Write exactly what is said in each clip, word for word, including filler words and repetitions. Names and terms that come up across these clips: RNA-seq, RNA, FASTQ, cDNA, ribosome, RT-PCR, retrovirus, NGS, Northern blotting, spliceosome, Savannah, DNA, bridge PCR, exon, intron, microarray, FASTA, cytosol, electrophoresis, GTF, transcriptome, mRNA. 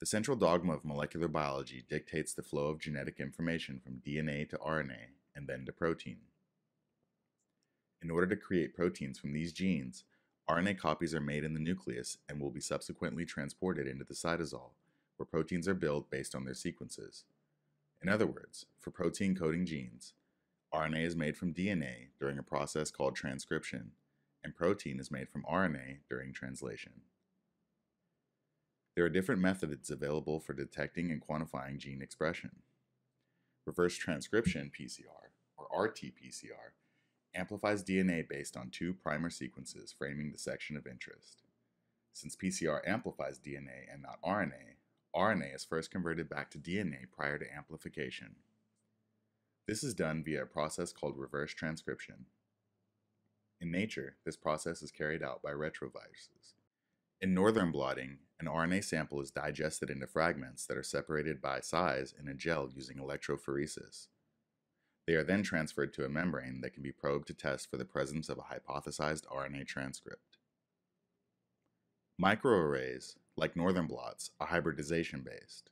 The central dogma of molecular biology dictates the flow of genetic information from D N A to R N A and then to protein. In order to create proteins from these genes, R N A copies are made in the nucleus and will be subsequently transported into the cytosol, where proteins are built based on their sequences. In other words, for protein coding genes, R N A is made from D N A during a process called transcription, and protein is made from R N A during translation. There are different methods available for detecting and quantifying gene expression. Reverse transcription P C R, or R T P C R, amplifies D N A based on two primer sequences framing the section of interest. Since P C R amplifies D N A and not R N A, R N A is first converted back to D N A prior to amplification. This is done via a process called reverse transcription. In nature, this process is carried out by retroviruses. In northern blotting, an R N A sample is digested into fragments that are separated by size in a gel using electrophoresis. They are then transferred to a membrane that can be probed to test for the presence of a hypothesized R N A transcript. Microarrays, like northern blots, are hybridization-based.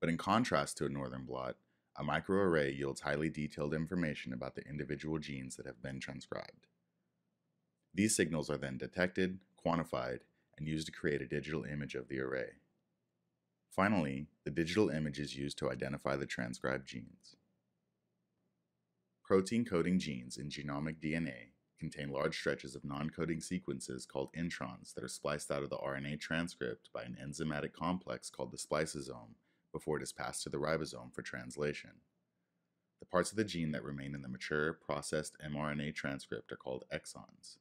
But in contrast to a northern blot, a microarray yields highly detailed information about the individual genes that have been transcribed. These signals are then detected, quantified, and used to create a digital image of the array. Finally, the digital image is used to identify the transcribed genes. Protein coding genes in genomic D N A contain large stretches of non-coding sequences called introns that are spliced out of the R N A transcript by an enzymatic complex called the spliceosome before it is passed to the ribosome for translation. The parts of the gene that remain in the mature, processed mRNA transcript are called exons.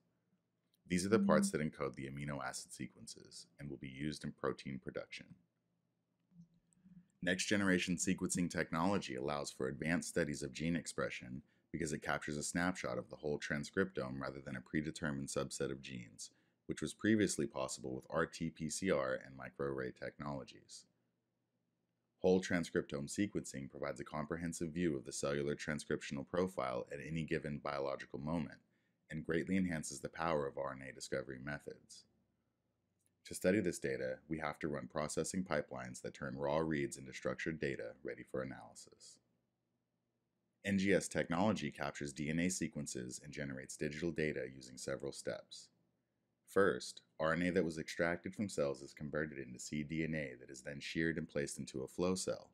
These are the parts that encode the amino acid sequences and will be used in protein production. Next-generation sequencing technology allows for advanced studies of gene expression because it captures a snapshot of the whole transcriptome rather than a predetermined subset of genes, which was previously possible with R T P C R and microarray technologies. Whole transcriptome sequencing provides a comprehensive view of the cellular transcriptional profile at any given biological moment, and greatly enhances the power of R N A discovery methods. To study this data, we have to run processing pipelines that turn raw reads into structured data ready for analysis. N G S technology captures D N A sequences and generates digital data using several steps. First, R N A that was extracted from cells is converted into cDNA that is then sheared and placed into a flow cell.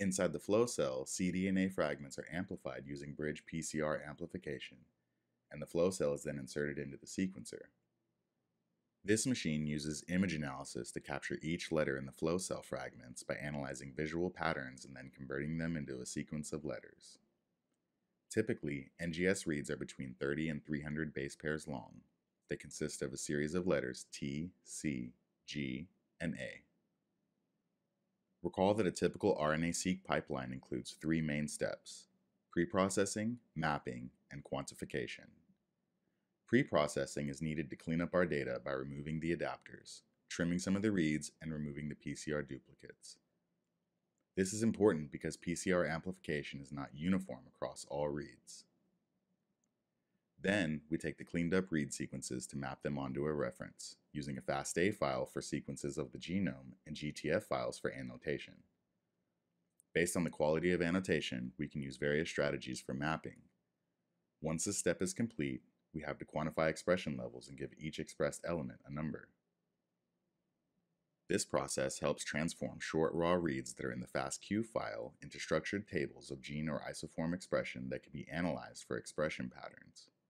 Inside the flow cell, cDNA fragments are amplified using bridge P C R amplification, and the flow cell is then inserted into the sequencer. This machine uses image analysis to capture each letter in the flow cell fragments by analyzing visual patterns and then converting them into a sequence of letters. Typically, N G S reads are between thirty and three hundred base pairs long. They consist of a series of letters T, C, G, and A. Recall that a typical R N A-seq pipeline includes three main steps: preprocessing, mapping, and quantification. Pre-processing is needed to clean up our data by removing the adapters, trimming some of the reads, and removing the P C R duplicates. This is important because P C R amplification is not uniform across all reads. Then, we take the cleaned up read sequences to map them onto a reference, using a FASTA file for sequences of the genome and G T F files for annotation. Based on the quality of annotation, we can use various strategies for mapping. Once this step is complete, we have to quantify expression levels and give each expressed element a number. This process helps transform short raw reads that are in the FASTQ file into structured tables of gene or isoform expression that can be analyzed for expression patterns.